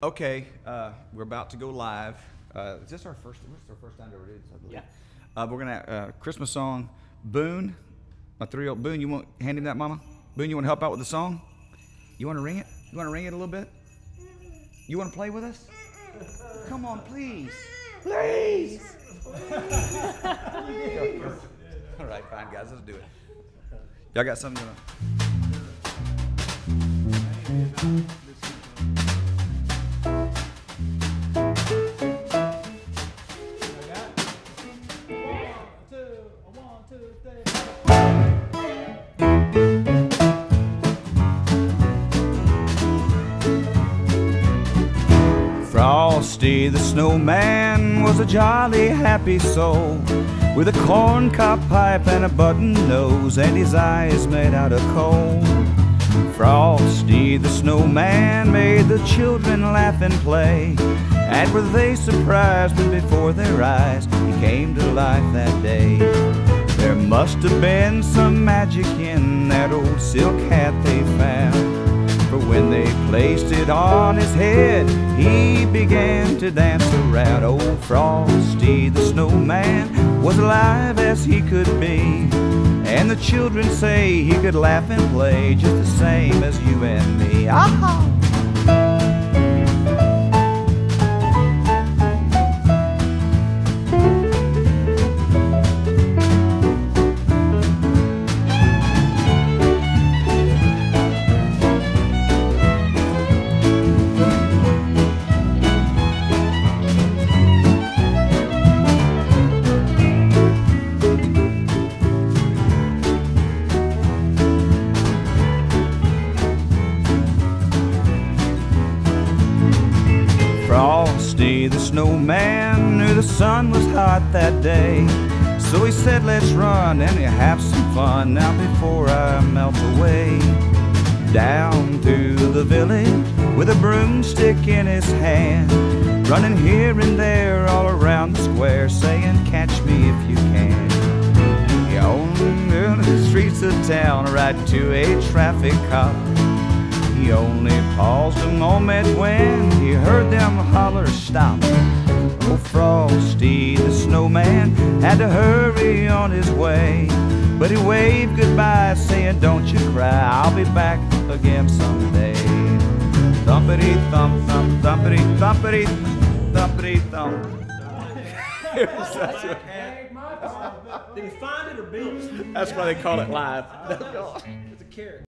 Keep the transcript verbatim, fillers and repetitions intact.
Okay, uh, we're about to go live. Uh, is this our first? This is our first time to ever do this, I believe. Yeah. Uh, we're gonna uh, Christmas song. Boone, my three-year-old Boone. You want hand him that, Mama? Boone, you want to help out with the song? You want to ring it? You want to ring it a little bit? You want to play with us? Come on, please, please. please. All right, fine, guys. Let's do it. Y'all got something you want? Frosty the Snowman was a jolly happy soul, with a corncob pipe and a button nose, and his eyes made out of coal. Frosty the Snowman made the children laugh and play, and were they surprised when before their eyes he came to life that day. There must have been some magic in that old silk hat they found, for when they placed it on his head, he began to dance around. Old Frosty the Snowman was alive as he could be, and the children say he could laugh and play just the same as you and me. Ah-ha! Frosty the Snowman knew the sun was hot that day, so he said, let's run and have some fun now before I melt away. Down to the village with a broomstick in his hand, running here and there all around the square, saying, catch me if you can. He owned the streets of town right to a traffic cop. He only paused a moment when he heard them holler stop. Oh, Frosty the Snowman had to hurry on his way, but he waved goodbye saying, don't you cry, I'll be back again someday. Thumpity thump thump thumpity thumpity thumpity thump. Did he find it or beat it? That's why they call it live. It's a carrot.